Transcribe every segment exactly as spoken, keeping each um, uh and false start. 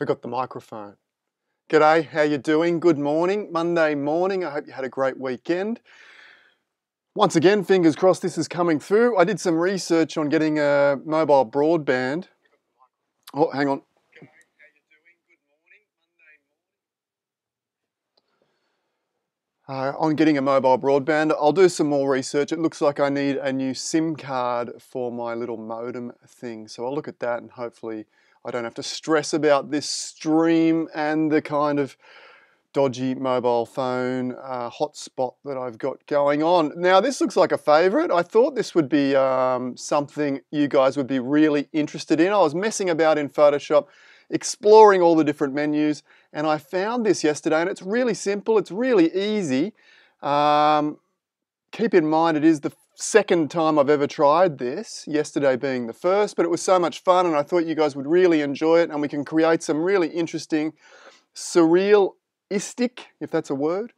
forgot the microphone. G'day, how you doing? Good morning, Monday morning. I hope you had a great weekend. Once again, fingers crossed this is coming through. I did some research on getting a mobile broadband. Oh, hang on. Uh, on getting a mobile broadband. I'll do some more research. It looks like I need a new SIM card for my little modem thing. So I'll look at that and hopefully I don't have to stress about this stream and the kind of dodgy mobile phone uh, hotspot that I've got going on. Now this looks like a favorite. I thought this would be um, something you guys would be really interested in. I was messing about in Photoshop, exploring all the different menus, and I found this yesterday, and it's really simple, it's really easy. Um, keep in mind it is the second time I've ever tried this, yesterday being the first, but it was so much fun and I thought you guys would really enjoy it, and we can create some really interesting surrealistic, if that's a word,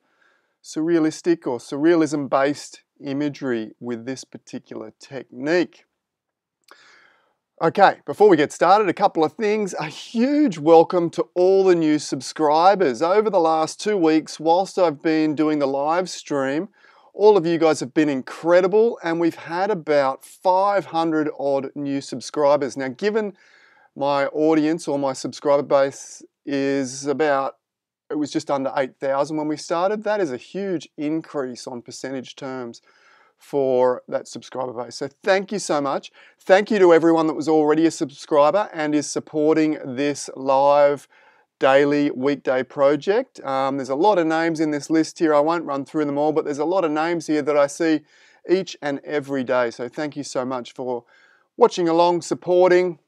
surrealistic or surrealism-based imagery with this particular technique. Okay, before we get started, a couple of things. A huge welcome to all the new subscribers. Over the last two weeks, whilst I've been doing the live stream, all of you guys have been incredible, and we've had about five hundred odd new subscribers. Now, given my audience or my subscriber base is about, it was just under eight thousand when we started, that is a huge increase on percentage terms for that subscriber base. So thank you so much. Thank you to everyone that was already a subscriber and is supporting this live daily weekday project. Um, there's a lot of names in this list here. I won't run through them all, but there's a lot of names here that I see each and every day. So thank you so much for watching along, supporting,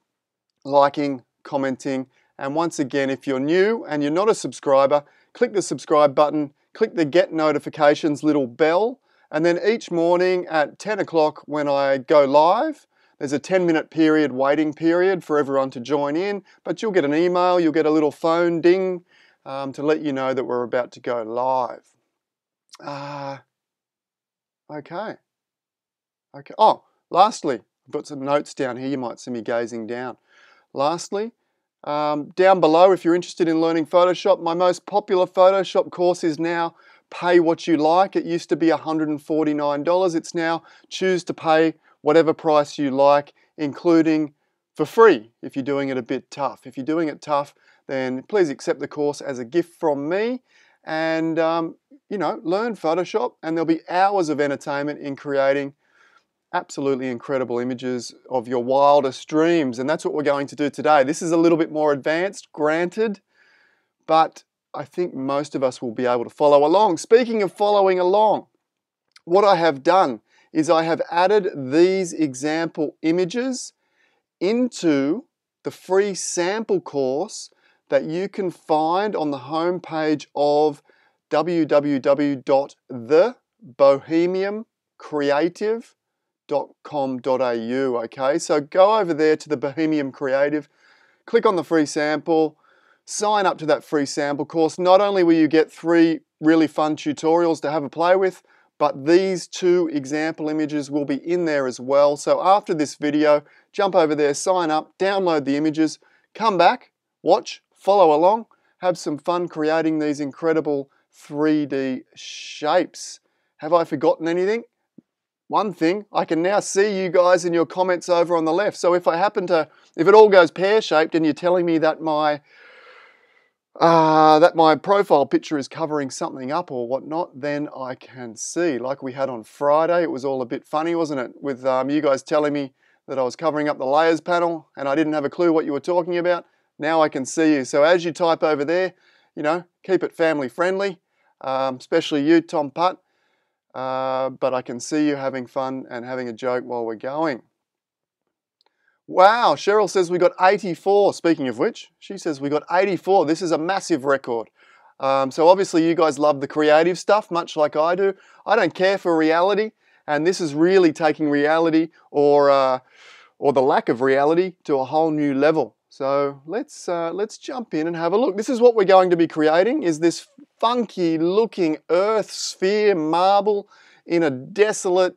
liking, commenting. And once again, if you're new and you're not a subscriber, click the subscribe button, click the get notifications little bell. And then each morning at ten o'clock when I go live, there's a ten minute period, waiting period for everyone to join in, but you'll get an email, you'll get a little phone ding um, to let you know that we're about to go live. Uh, okay. Okay. Oh, lastly, I've got some notes down here. You might see me gazing down. Lastly, um, down below, if you're interested in learning Photoshop, my most popular Photoshop course is now Pay What You Like. It used to be one hundred forty-nine dollars. It's now choose to pay whatever price you like, including for free if you're doing it a bit tough. If you're doing it tough, then please accept the course as a gift from me and, um, you know, learn Photoshop, and there'll be hours of entertainment in creating absolutely incredible images of your wildest dreams, and that's what we're going to do today. This is a little bit more advanced, granted, but I think most of us will be able to follow along. Speaking of following along, what I have done is I have added these example images into the free sample course that you can find on the homepage of w w w dot the bohemian creative dot com dot a u, okay? So go over there to the Bohemian Creative, click on the free sample, sign up to that free sample course. Not only will you get three really fun tutorials to have a play with, but these two example images will be in there as well. So after this video, jump over there, sign up, download the images, come back, watch, follow along, have some fun creating these incredible three D shapes. Have I forgotten anything? One thing, I can now see you guys in your comments over on the left. So if I happen to, if it all goes pear-shaped and you're telling me that my Uh, that my profile picture is covering something up or whatnot, then I can see. Like we had on Friday, it was all a bit funny, wasn't it? With um, you guys telling me that I was covering up the layers panel and I didn't have a clue what you were talking about. Now I can see you. So as you type over there, you know, keep it family friendly, um, especially you, Tom Putt. Uh, but I can see you having fun and having a joke while we're going. Wow, Cheryl says we got eighty-four. Speaking of which, she says we got eighty-four. This is a massive record. Um, so obviously you guys love the creative stuff, much like I do. I don't care for reality, and this is really taking reality or, uh, or the lack of reality to a whole new level. So let's, uh, let's jump in and have a look. This is what we're going to be creating, is this funky looking earth sphere marble in a desolate,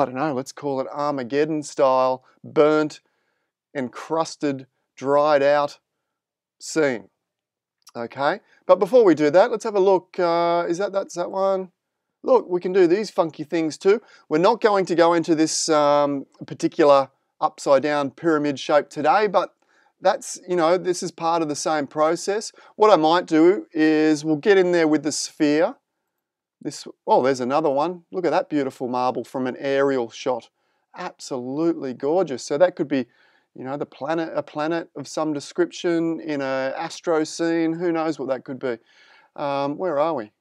I don't know, let's call it Armageddon style, burnt, encrusted dried out scene. Okay, but before we do that, let's have a look. Uh, is that that's that one? Look, we can do these funky things too. We're not going to go into this um, particular upside down pyramid shape today, but that's, you know, this is part of the same process. What I might do is we'll get in there with the sphere. This, oh, there's another one. Look at that beautiful marble from an aerial shot. Absolutely gorgeous. So that could be, you know, the planet, a planet of some description in an astro scene. Who knows what that could be? Um, where are we?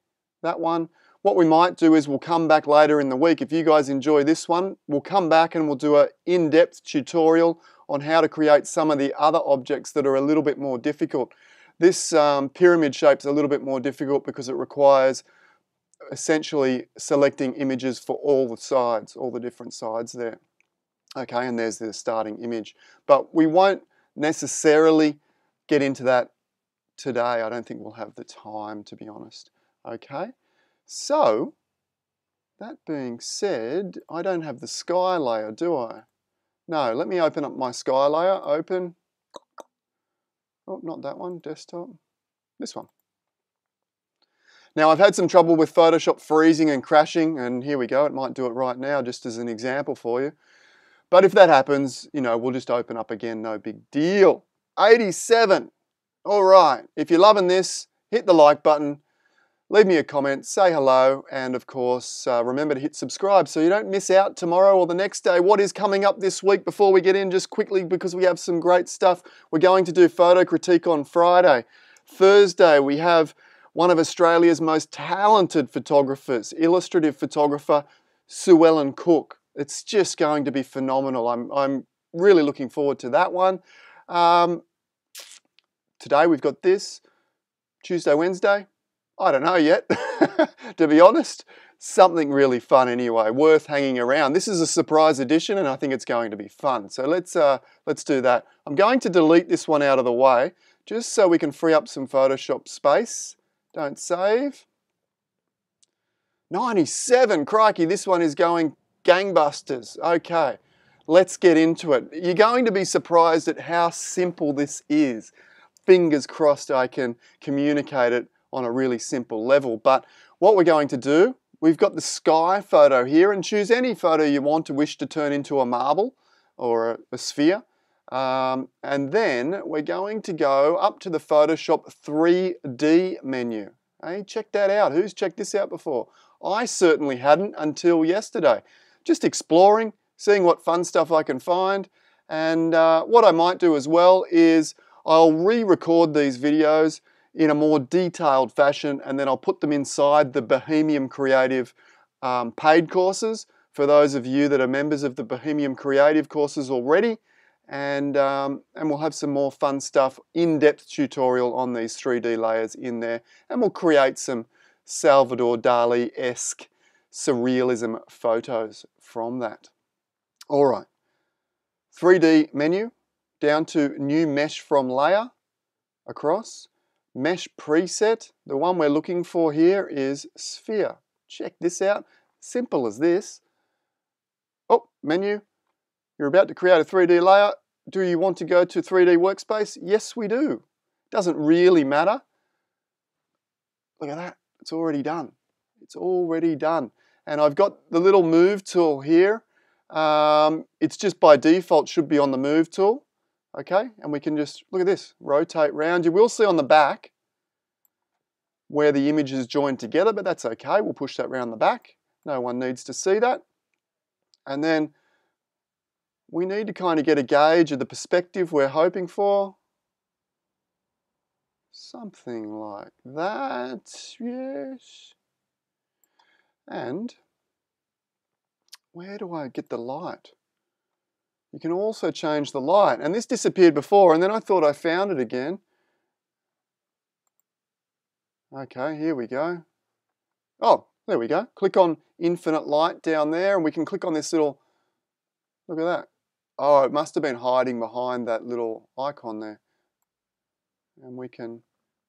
That one. What we might do is we'll come back later in the week. If you guys enjoy this one, we'll come back and we'll do an in-depth tutorial on how to create some of the other objects that are a little bit more difficult. This um, pyramid shape's a little bit more difficult because it requires essentially selecting images for all the sides, all the different sides there. Okay, and there's the starting image. But we won't necessarily get into that today. I don't think we'll have the time, to be honest. Okay. So, that being said, I don't have the sky layer, do I? No, let me open up my sky layer, open. Oh, not that one, desktop. This one. Now, I've had some trouble with Photoshop freezing and crashing, and here we go, it might do it right now, just as an example for you. But if that happens, you know, we'll just open up again, no big deal. eighty-seven, all right. If you're loving this, hit the like button. Leave me a comment, say hello, and of course, uh, remember to hit subscribe so you don't miss out tomorrow or the next day. What is coming up this week before we get in, just quickly, because we have some great stuff. We're going to do photo critique on Friday. Thursday, we have one of Australia's most talented photographers, illustrative photographer, Suellen Cook. It's just going to be phenomenal. I'm, I'm really looking forward to that one. Um, today, we've got this. Tuesday, Wednesday. I don't know yet, to be honest. Something really fun anyway, worth hanging around. This is a surprise edition and I think it's going to be fun. So let's, uh, let's do that. I'm going to delete this one out of the way just so we can free up some Photoshop space. Don't save. ninety-seven, crikey, this one is going gangbusters. Okay, let's get into it. You're going to be surprised at how simple this is. Fingers crossed I can communicate it on a really simple level. But what we're going to do, we've got the sky photo here, and choose any photo you want to wish to turn into a marble or a, a sphere. Um, and then we're going to go up to the Photoshop three D menu. Hey, check that out. Who's checked this out before? I certainly hadn't until yesterday. Just exploring, seeing what fun stuff I can find. And uh, what I might do as well is I'll re-record these videos in a more detailed fashion, and then I'll put them inside the Bohemian Creative um, paid courses for those of you that are members of the Bohemian Creative courses already, and, um, and we'll have some more fun stuff, in-depth tutorial on these three D layers in there, and we'll create some Salvador Dali-esque surrealism photos from that. All right, three D menu, down to new mesh from layer, across. Mesh preset, the one we're looking for here is sphere. Check this out, simple as this. Oh, menu, you're about to create a three D layer. Do you want to go to three D workspace? Yes, we do. Doesn't really matter. Look at that, it's already done. It's already done. And I've got the little move tool here. Um, it's just by default should be on the move tool. Okay, and we can just, look at this, rotate round. You will see on the back where the image is joined together, but that's okay, we'll push that round the back. No one needs to see that. And then we need to kind of get a gauge of the perspective we're hoping for. Something like that, yes. And where do I get the light? You can also change the light, and this disappeared before and then I thought I found it again. Okay, here we go. Oh, there we go. Click on infinite light down there and we can click on this little, look at that. Oh, it must have been hiding behind that little icon there. And we can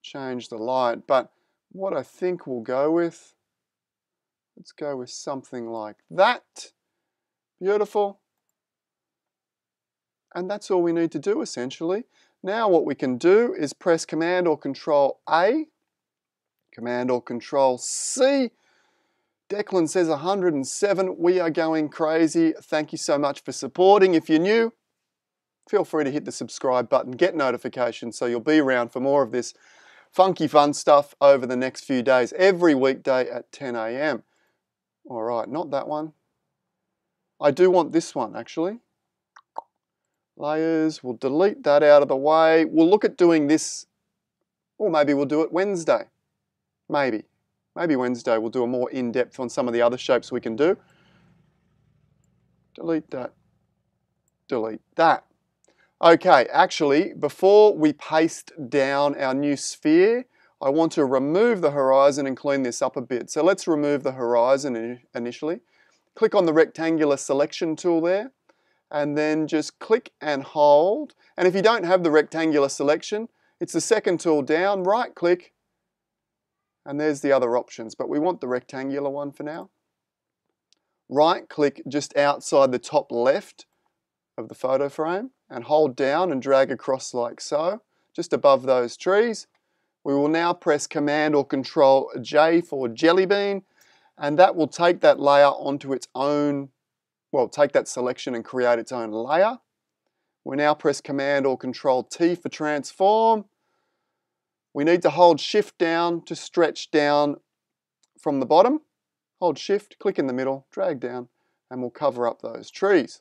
change the light, but what I think we'll go with, let's go with something like that. Beautiful. And that's all we need to do essentially. Now what we can do is press Command or Control A, Command or Control C. Declan says one hundred and seven. We are going crazy. Thank you so much for supporting. If you're new, feel free to hit the subscribe button, get notifications so you'll be around for more of this funky fun stuff over the next few days, every weekday at ten A M All right, not that one. I do want this one, actually. Layers, we'll delete that out of the way. We'll look at doing this, or maybe we'll do it Wednesday. Maybe. Maybe Wednesday we'll do a more in-depth on some of the other shapes we can do. Delete that. Delete that. Okay, actually, before we paste down our new sphere, I want to remove the horizon and clean this up a bit. So let's remove the horizon initially. Click on the rectangular selection tool there, and then just click and hold. And if you don't have the rectangular selection, it's the second tool down, right click, and there's the other options, but we want the rectangular one for now. Right click just outside the top left of the photo frame and hold down and drag across like so, just above those trees. We will now press Command or Control J for Jelly Bean, and that will take that layer onto its own, well, take that selection and create its own layer. We now press Command or Control T for Transform. We need to hold Shift down to stretch down from the bottom. Hold Shift, click in the middle, drag down, and we'll cover up those trees.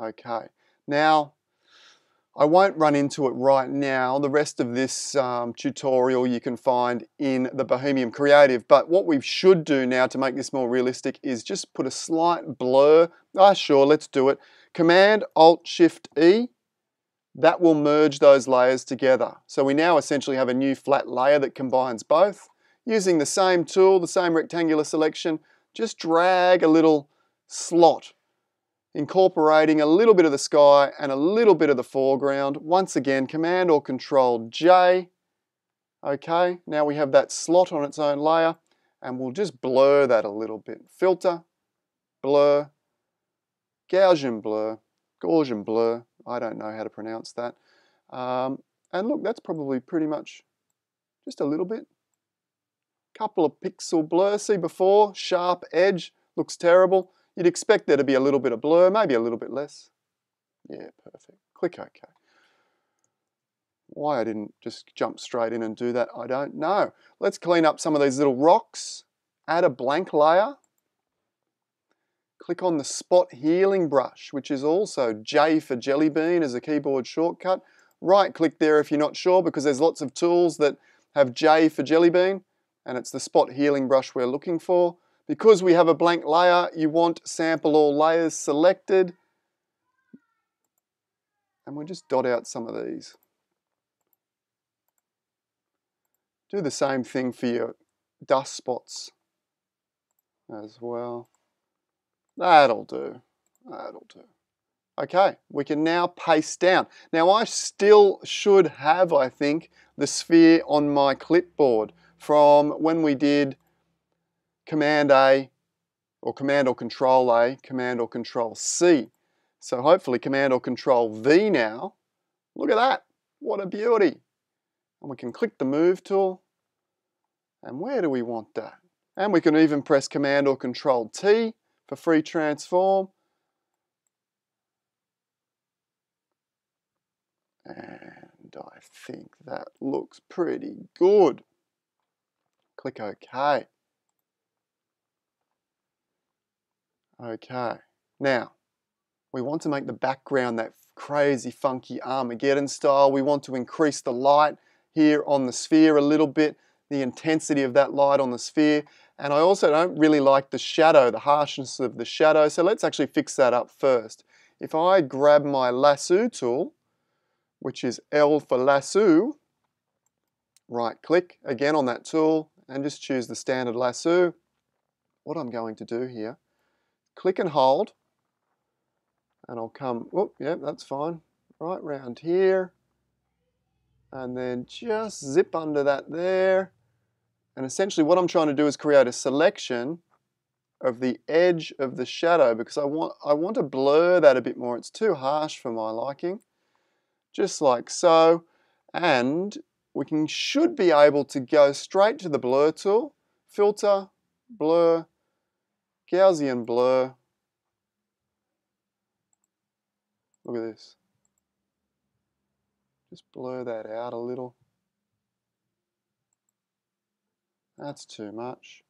Okay, now I won't run into it right now. The rest of this um, tutorial you can find in the Bohemian Creative, but what we should do now to make this more realistic is just put a slight blur. Ah, sure, let's do it. Command, Alt, Shift, E. That will merge those layers together. So we now essentially have a new flat layer that combines both. Using the same tool, the same rectangular selection, just drag a little slot, incorporating a little bit of the sky and a little bit of the foreground. Once again, Command or Control J. Okay, now we have that slot on its own layer, and we'll just blur that a little bit. Filter, blur, Gaussian blur, Gaussian blur, I don't know how to pronounce that. Um, and look, that's probably pretty much just a little bit. Couple of pixel blur, see before, sharp edge, looks terrible. You'd expect there to be a little bit of blur, maybe a little bit less. Yeah, perfect. Click OK. Why I didn't just jump straight in and do that, I don't know. Let's clean up some of these little rocks. Add a blank layer. Click on the Spot Healing Brush, which is also J for Jelly Bean as a keyboard shortcut. Right click there if you're not sure, because there's lots of tools that have J for Jelly Bean, and it's the Spot Healing Brush we're looking for. Because we have a blank layer, you want Sample All Layers selected. And we'll just dot out some of these. Do the same thing for your dust spots as well. That'll do. That'll do. Okay, we can now paste down. Now I still should have, I think, the sphere on my clipboard from when we did Command A, or Command or Control A, Command or Control C. So hopefully Command or Control V now. Look at that, what a beauty. And we can click the Move tool. And where do we want that? And we can even press Command or Control T for free transform. And I think that looks pretty good. Click OK. Okay, now we want to make the background that crazy funky Armageddon style. We want to increase the light here on the sphere a little bit, the intensity of that light on the sphere. And I also don't really like the shadow, the harshness of the shadow, so let's actually fix that up first. If I grab my lasso tool, which is L for lasso, right click again on that tool and just choose the standard lasso. What I'm going to do here, click and hold, and I'll come, oh, yeah, that's fine, right round here, and then just zip under that there. And essentially what I'm trying to do is create a selection of the edge of the shadow, because I want, I want to blur that a bit more. It's too harsh for my liking. just like so, and we can should be able to go straight to the blur tool, filter, blur, Gaussian blur. Look at this. Just blur that out a little. That's too much.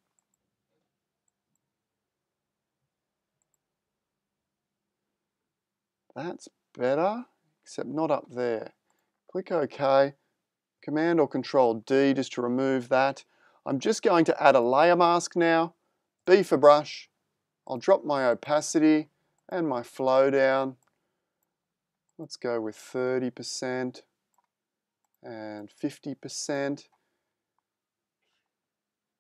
That's better, except not up there. Click OK. Command or Control D just to remove that. I'm just going to add a layer mask now. B for brush. I'll drop my opacity and my flow down. Let's go with thirty percent and fifty percent.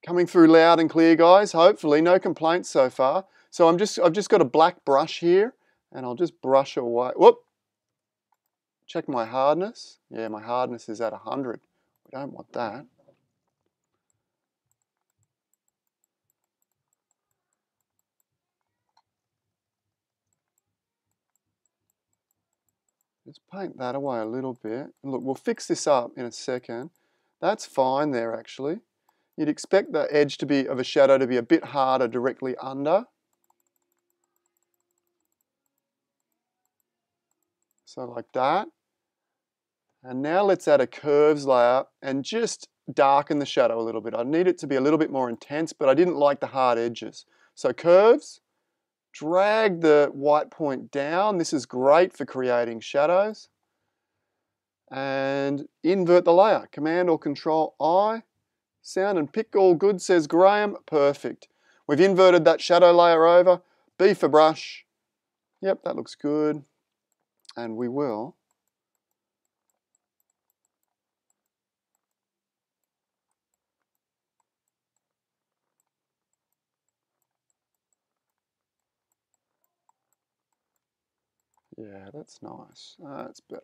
Coming through loud and clear, guys. Hopefully, no complaints so far. So I'm just I've just got a black brush here, and I'll just brush away. Whoop. Check my hardness. Yeah, my hardness is at one hundred. We don't want that. Let's paint that away a little bit. And look, we'll fix this up in a second. That's fine there, actually. You'd expect the edge to be of a shadow to be a bit harder directly under. So like that. And now let's add a curves layer and just darken the shadow a little bit. I need it to be a little bit more intense, but I didn't like the hard edges. So curves, drag the white point down. This is great for creating shadows. And invert the layer. Command or Control I. Sound and pick all good, says Graham. Perfect. We've inverted that shadow layer over. B for brush. Yep, that looks good. And we will yeah, that's nice. That's better.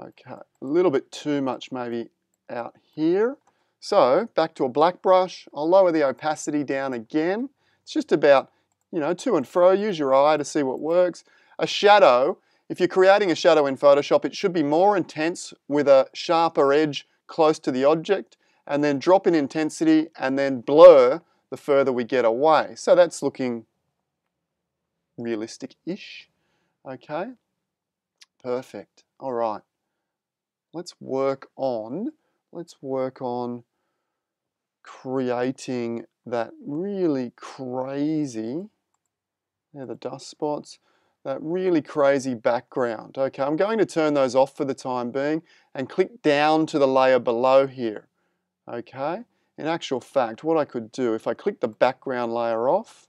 Okay, a little bit too much maybe out here. So back to a black brush. I'll lower the opacity down again. It's just about, you know, to and fro. Use your eye to see what works. A shadow. If you're creating a shadow in Photoshop, it should be more intense with a sharper edge close to the object, and then drop in intensity and then blur the further we get away. So that's looking realistic-ish. Okay, perfect. All right, let's work on, let's work on creating that really crazy, there the dust spots. That really crazy background. Okay, I'm going to turn those off for the time being and click down to the layer below here. Okay, in actual fact, what I could do, if I click the background layer off,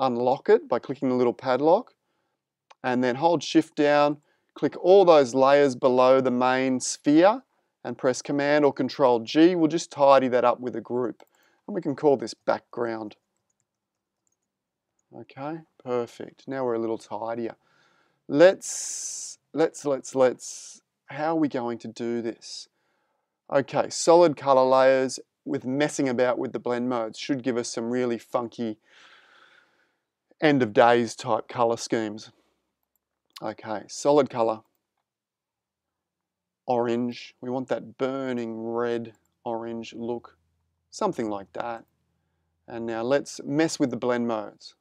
unlock it by clicking the little padlock, and then hold shift down, click all those layers below the main sphere, and press Command or Control G. We'll just tidy that up with a group. And we can call this background. Okay, perfect. Now we're a little tidier. Let's, let's, let's, let's, how are we going to do this? Okay, solid color layers with messing about with the blend modes should give us some really funky end of days type color schemes. Okay, solid color. Orange. We want that burning red orange look. Something like that. And now let's mess with the blend modes.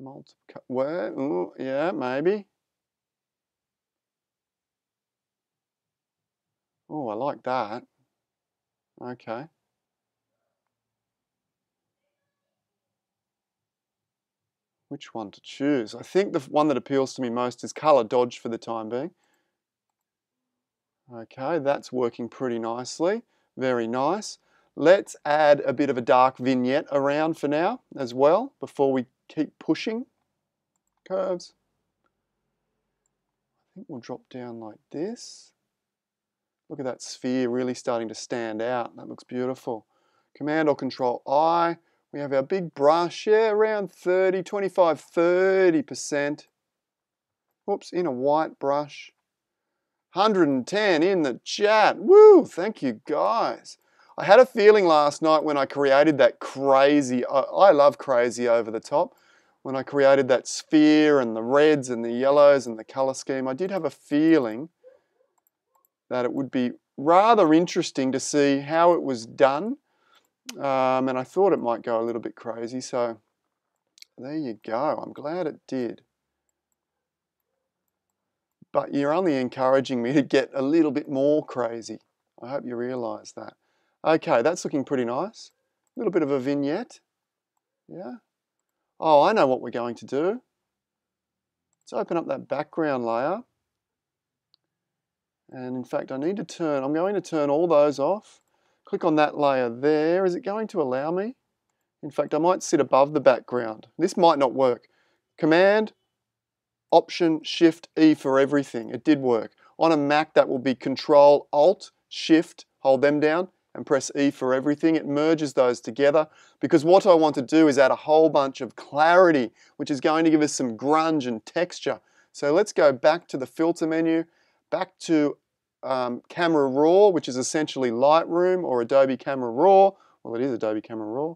Multi where? Ooh, yeah, maybe. Oh, I like that. Okay. Which one to choose? I think the one that appeals to me most is color dodge for the time being. Okay, that's working pretty nicely. Very nice. Let's add a bit of a dark vignette around for now as well before we keep pushing curves. I think we'll drop down like this. Look at that sphere really starting to stand out. That looks beautiful. Command or Control I. We have our big brush, yeah, around thirty, twenty-five, thirty percent. Whoops, in a white brush. one hundred and ten in the chat. Woo, thank you guys. I had a feeling last night when I created that crazy, I love crazy over the top, when I created that sphere and the reds and the yellows and the color scheme, I did have a feeling that it would be rather interesting to see how it was done. Um, and I thought it might go a little bit crazy, so there you go. I'm glad it did. But you're only encouraging me to get a little bit more crazy. I hope you realise that. Okay, that's looking pretty nice. A little bit of a vignette. Yeah. Oh, I know what we're going to do. Let's open up that background layer. And in fact, I need to turn, I'm going to turn all those off. Click on that layer there. Is it going to allow me? In fact, I might sit above the background. This might not work. Command, Option, Shift, E for everything. It did work. On a Mac, that will be Control, Alt, Shift, hold them down, and press E for everything. It merges those together because what I want to do is add a whole bunch of clarity, which is going to give us some grunge and texture. So let's go back to the filter menu, back to Um, Camera Raw, which is essentially Lightroom or Adobe Camera Raw. Well, it is Adobe Camera Raw.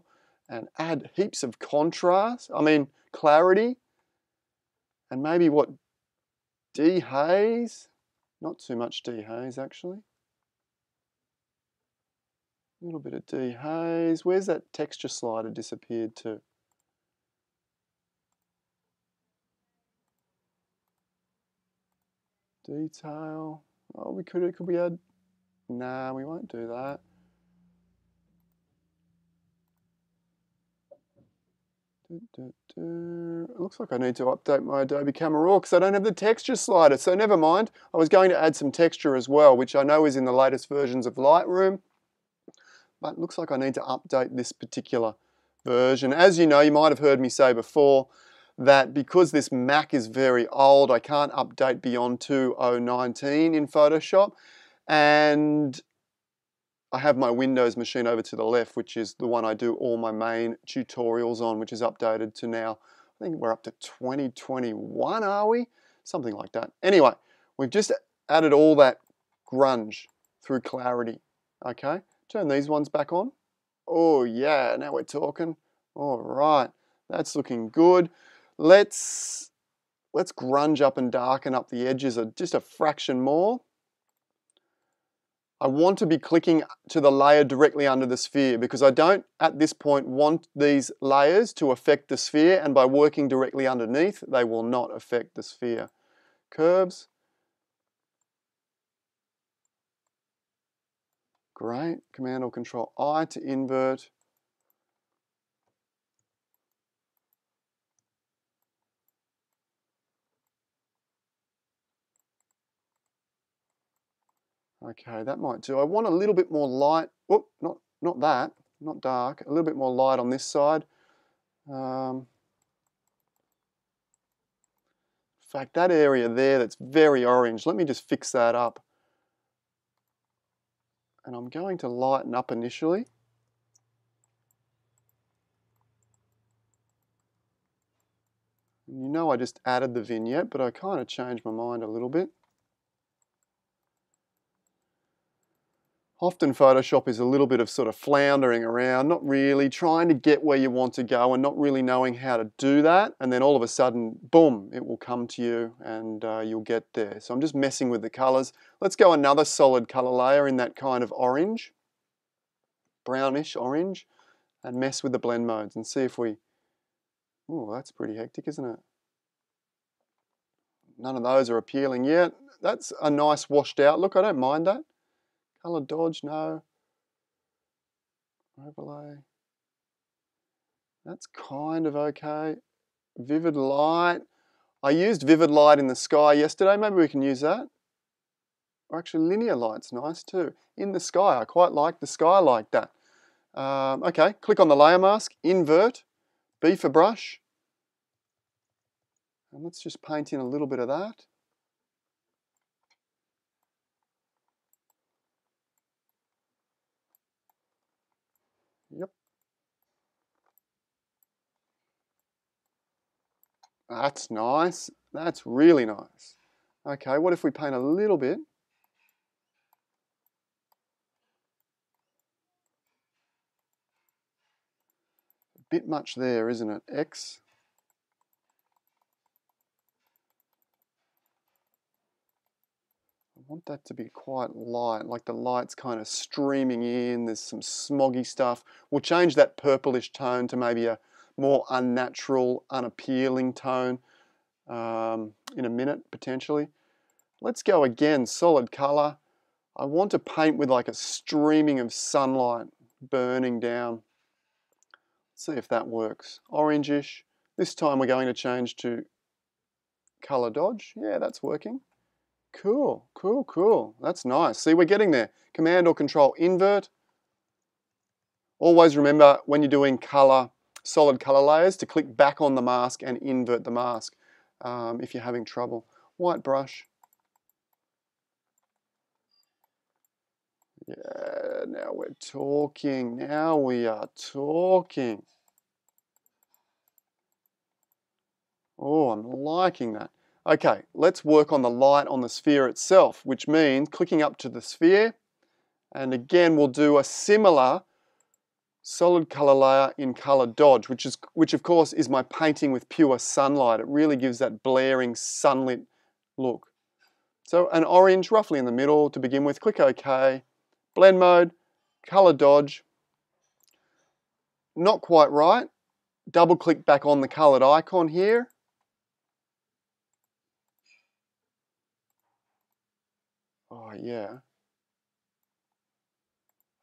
And add heaps of contrast, I mean clarity, and maybe what, dehaze? Not too much dehaze actually. A little bit of dehaze. Where's that texture slider disappeared to? Detail. Oh, we could, could we add, nah, we won't do that. Do, do, do. It looks like I need to update my Adobe Camera Raw because I don't have the texture slider, so never mind. I was going to add some texture as well, which I know is in the latest versions of Lightroom, but it looks like I need to update this particular version. As you know, you might have heard me say before, that because this Mac is very old, I can't update beyond two oh nineteen in Photoshop, and I have my Windows machine over to the left, which is the one I do all my main tutorials on, which is updated to now. I think we're up to twenty twenty-one, are we? Something like that. Anyway, we've just added all that grunge through clarity. Okay, turn these ones back on. Oh yeah, now we're talking. All right, that's looking good. Let's, let's grunge up and darken up the edges just a fraction more. I want to be clicking to the layer directly under the sphere because I don't, at this point, want these layers to affect the sphere, and by working directly underneath, they will not affect the sphere. Curves. Great. Command or Control I to invert. Okay, that might do. I want a little bit more light. Whoop, not, not that, not dark. A little bit more light on this side. Um, in fact, that area there that's very orange, let me just fix that up. And I'm going to lighten up initially. You know I just added the vignette, but I kind of changed my mind a little bit. Often Photoshop is a little bit of sort of floundering around, not really trying to get where you want to go and not really knowing how to do that, and then all of a sudden, boom, it will come to you and uh, you'll get there. So I'm just messing with the colors. Let's go another solid color layer in that kind of orange, brownish orange, and mess with the blend modes and see if we, ooh, that's pretty hectic, isn't it? None of those are appealing yet. That's a nice washed out look, I don't mind that. Color dodge, no. Overlay. That's kind of okay. Vivid light. I used vivid light in the sky yesterday. Maybe we can use that. Or actually, linear light's nice too. In the sky, I quite like the sky like that. Um, okay, click on the layer mask, invert, B for brush. And let's just paint in a little bit of that. Yep. That's nice. That's really nice. Okay, what if we paint a little bit? A bit much there, isn't it? X. I want that to be quite light, like the light's kind of streaming in, there's some smoggy stuff. We'll change that purplish tone to maybe a more unnatural, unappealing tone um, in a minute, potentially. Let's go again, solid color. I want to paint with like a streaming of sunlight burning down. Let's see if that works. Orangish. This time we're going to change to color dodge. Yeah, that's working. Cool, cool, cool. That's nice. See, we're getting there. Command or Control invert. Always remember when you're doing color, solid color layers, to click back on the mask and invert the mask um, if you're having trouble. White brush. Yeah, now we're talking. Now we are talking. Oh, I'm liking that. Okay, let's work on the light on the sphere itself, which means clicking up to the sphere, and again we'll do a similar solid color layer in color dodge, which is which of course is my painting with pure sunlight. It really gives that blaring sunlit look. So an orange roughly in the middle to begin with. Click OK, blend mode, color dodge. Not quite right. Double click back on the colored icon here. Oh yeah,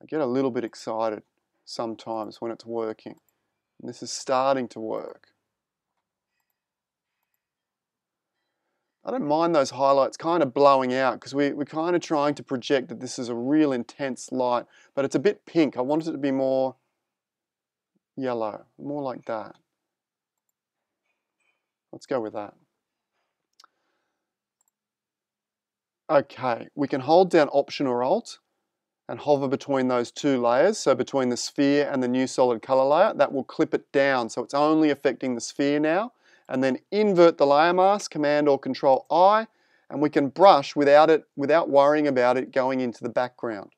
I get a little bit excited sometimes when it's working. And this is starting to work. I don't mind those highlights kind of blowing out because we, we're kind of trying to project that this is a real intense light, but it's a bit pink. I wanted it to be more yellow, more like that. Let's go with that. Okay, we can hold down Option or Alt and hover between those two layers. So between the sphere and the new solid color layer, that will clip it down. So it's only affecting the sphere now. And then invert the layer mask, Command or Control I, and we can brush without it, without worrying about it going into the background.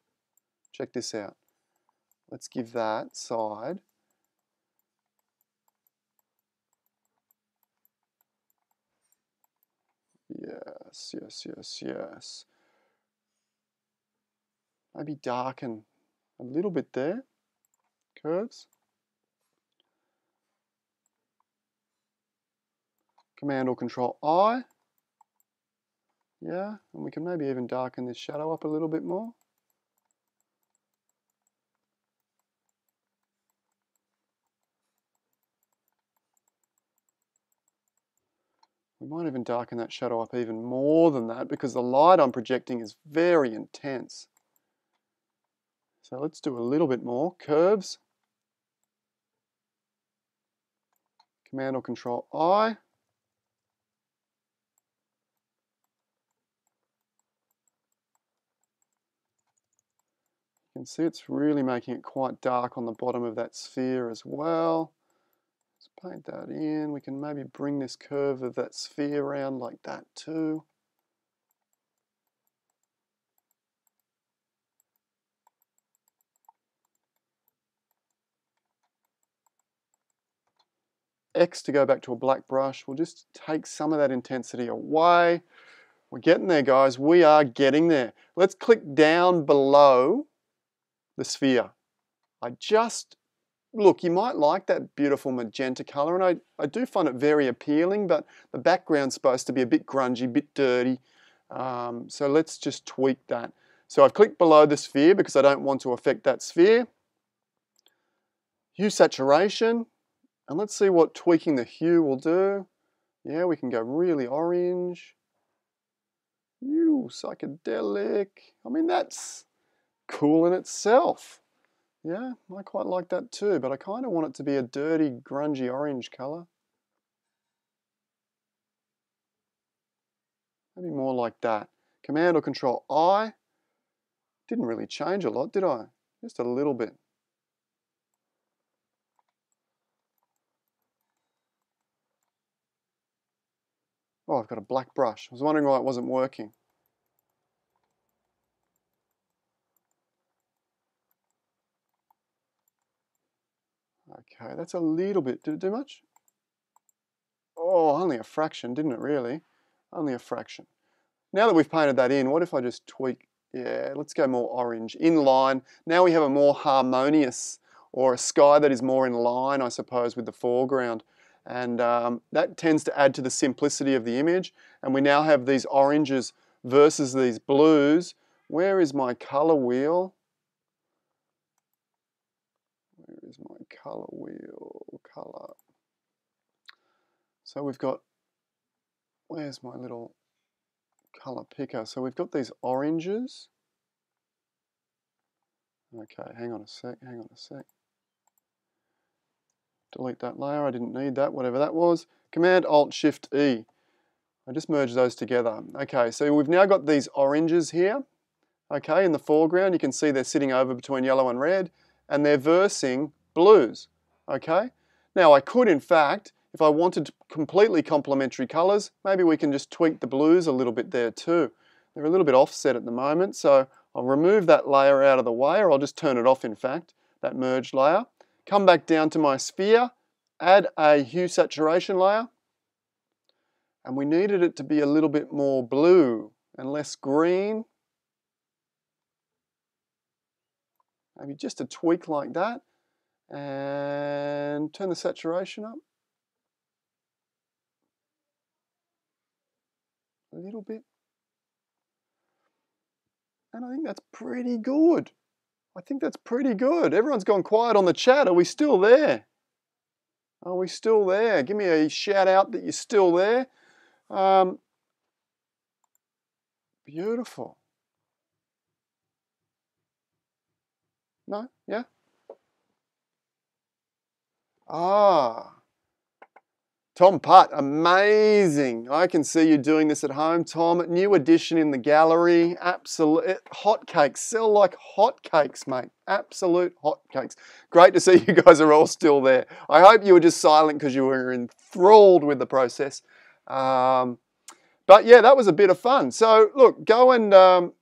Check this out. Let's give that side. Yes, yes, yes, yes. Maybe darken a little bit there. Curves. Command or Control I. Yeah, and we can maybe even darken this shadow up a little bit more. We might even darken that shadow up even more than that because the light I'm projecting is very intense. So let's do a little bit more. Curves. Command or Control I. You can see it's really making it quite dark on the bottom of that sphere as well. Let's paint that in. We can maybe bring this curve of that sphere around like that too. X to go back to a black brush. We'll just take some of that intensity away. We're getting there, guys. We are getting there. Let's click down below the sphere. I just, look, you might like that beautiful magenta color, and I, I do find it very appealing, but the background's supposed to be a bit grungy, a bit dirty, um, so let's just tweak that. So I've clicked below the sphere because I don't want to affect that sphere. Hue saturation, and let's see what tweaking the hue will do. Yeah, we can go really orange. Ew, psychedelic. I mean, that's cool in itself. Yeah, I quite like that too, but I kind of want it to be a dirty, grungy orange color. Maybe more like that. Command or Control I. Didn't really change a lot, did I? Just a little bit. Oh, I've got a black brush. I was wondering why it wasn't working. Okay, that's a little bit. Did it do much? Oh, only a fraction, didn't it really? Only a fraction. Now that we've painted that in, what if I just tweak, yeah, let's go more orange, in line. Now we have a more harmonious, or a sky that is more in line, I suppose, with the foreground. And um, that tends to add to the simplicity of the image. And we now have these oranges versus these blues. Where is my color wheel? Where is my color wheel? Color. So we've got, where's my little color picker? So we've got these oranges. Okay, hang on a sec, hang on a sec. Delete that layer, I didn't need that, whatever that was. Command Alt Shift E. I just merged those together. Okay, so we've now got these oranges here. Okay, in the foreground, you can see they're sitting over between yellow and red, and they're versing blues. Okay, now I could, in fact, if I wanted completely complementary colors, maybe we can just tweak the blues a little bit there too. They're a little bit offset at the moment, so I'll remove that layer out of the way, or I'll just turn it off, in fact, that merged layer. Come back down to my sphere, add a hue saturation layer, and we needed it to be a little bit more blue and less green. Maybe just a tweak like that, and turn the saturation up a little bit. And I think that's pretty good. I think that's pretty good. Everyone's gone quiet on the chat. Are we still there? Are we still there? Give me a shout out that you're still there. Um, beautiful. No? Yeah? Ah. Tom Putt, amazing. I can see you doing this at home, Tom. New addition in the gallery. Absolute hotcakes. Sell like hotcakes, mate. Absolute hotcakes. Great to see you guys are all still there. I hope you were just silent because you were enthralled with the process. Um, but yeah, that was a bit of fun. So look, go and... Um,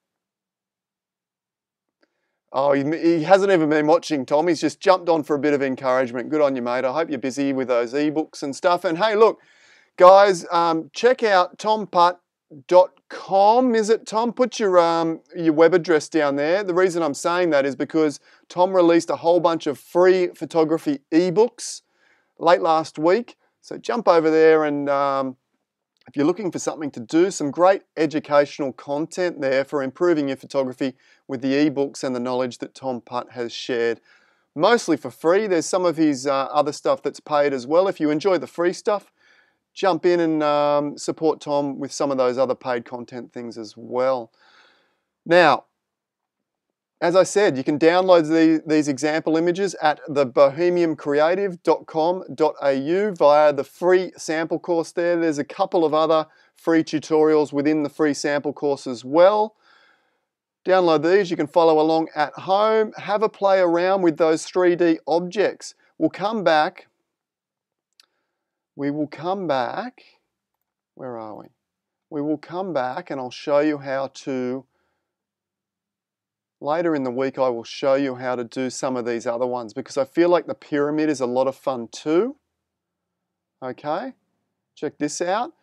Oh, he hasn't even been watching, Tom. He's just jumped on for a bit of encouragement. Good on you, mate. I hope you're busy with those ebooks and stuff. And hey, look, guys, um, check out tom putt dot com. Is it, Tom? Put your, um, your web address down there. The reason I'm saying that is because Tom released a whole bunch of free photography ebooks late last week. So jump over there and um, if you're looking for something to do, some great educational content there for improving your photography with the ebooks and the knowledge that Tom Putt has shared. Mostly for free. There's some of his uh, other stuff that's paid as well. If you enjoy the free stuff, jump in and um, support Tom with some of those other paid content things as well. Now, as I said, you can download the, these example images at the bohemian creative dot com dot a u via the free sample course there. There's a couple of other free tutorials within the free sample course as well. Download these, you can follow along at home. Have a play around with those three D objects. We'll come back. We will come back. Where are we? We will come back and I'll show you how to... Later in the week, I will show you how to do some of these other ones because I feel like the pyramid is a lot of fun too. Okay, check this out.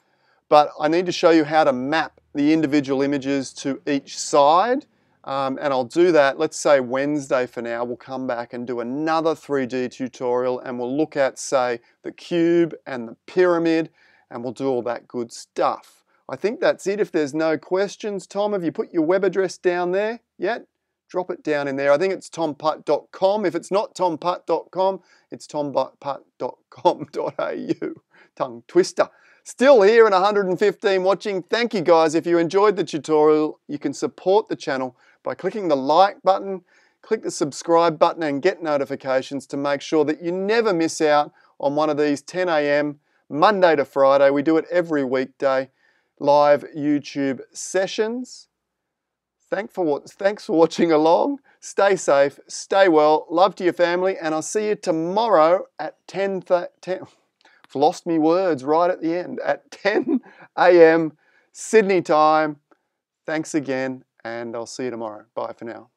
But I need to show you how to map the individual images to each side. Um, and I'll do that, let's say Wednesday for now. We'll come back and do another three D tutorial and we'll look at, say, the cube and the pyramid and we'll do all that good stuff. I think that's it. If there's no questions, Tom, have you put your web address down there yet? Drop it down in there. I think it's tom putt dot com. If it's not tom putt dot com, it's tom putt dot com dot a u. Tongue twister. Still here and one hundred fifteen watching. Thank you guys. If you enjoyed the tutorial, you can support the channel by clicking the like button, click the subscribe button and get notifications to make sure that you never miss out on one of these ten a m Monday to Friday. We do it every weekday, live YouTube sessions. Thanks for, thanks for watching along. Stay safe, stay well, love to your family, and I'll see you tomorrow at ten, ten I've lost me words right at the end, at ten a m Sydney time. Thanks again, and I'll see you tomorrow. Bye for now.